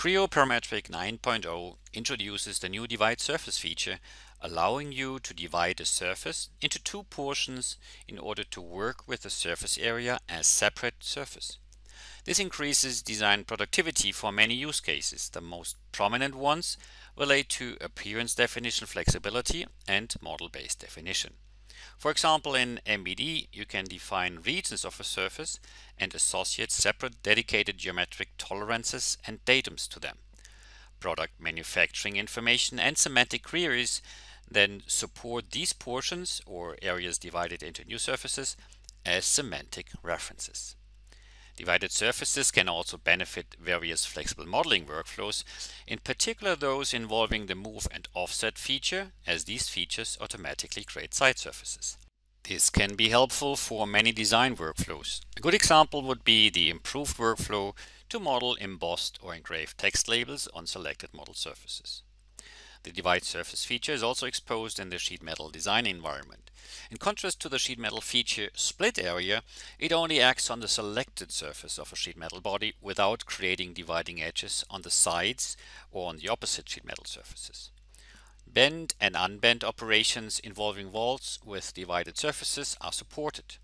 Creo Parametric 9.0 introduces the new Divide Surface feature, allowing you to divide a surface into two portions in order to work with the surface area as separate surface. This increases design productivity for many use cases. The most prominent ones relate to appearance definition flexibility and model-based definition. For example, in MBD, you can define regions of a surface and associate separate dedicated geometric tolerances and datums to them. Product manufacturing information and semantic queries then support these portions or areas divided into new surfaces as semantic references. Divided surfaces can also benefit various flexible modeling workflows, in particular those involving the move and offset feature, as these features automatically create side surfaces. This can be helpful for many design workflows. A good example would be the improved workflow to model embossed or engraved text labels on selected model surfaces. The Divide Surface feature is also exposed in the sheet metal design environment. In contrast to the sheet metal feature Split Area, it only acts on the selected surface of a sheet metal body without creating dividing edges on the sides or on the opposite sheet metal surfaces. Bend and unbend operations involving walls with divided surfaces are supported.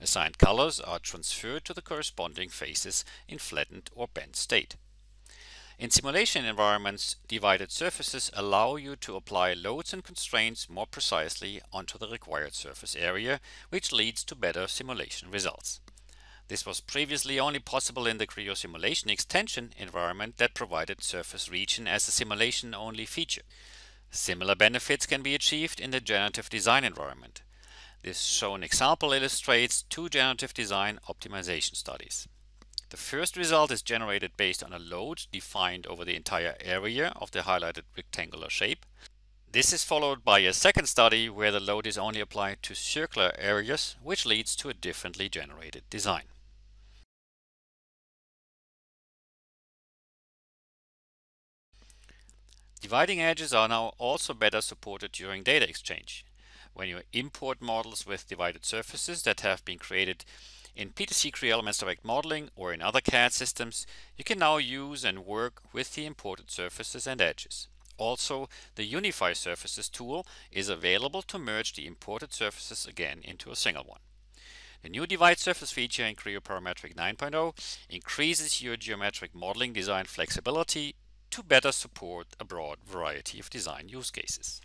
Assigned colors are transferred to the corresponding faces in flattened or bent state. In simulation environments, divided surfaces allow you to apply loads and constraints more precisely onto the required surface area, which leads to better simulation results. This was previously only possible in the Creo Simulation Extension environment that provided surface region as a simulation-only feature. Similar benefits can be achieved in the Generative Design environment. This shown example illustrates two Generative Design optimization studies. The first result is generated based on a load defined over the entire area of the highlighted rectangular shape. This is followed by a second study where the load is only applied to circular areas, which leads to a differently generated design. Dividing edges are now also better supported during data exchange. When you import models with divided surfaces that have been created in PTC Creo Elements Direct Modeling or in other CAD systems, you can now use and work with the imported surfaces and edges. Also, the Unify Surfaces tool is available to merge the imported surfaces again into a single one. The new Divide Surface feature in Creo Parametric 9.0 increases your geometric modeling design flexibility to better support a broad variety of design use cases.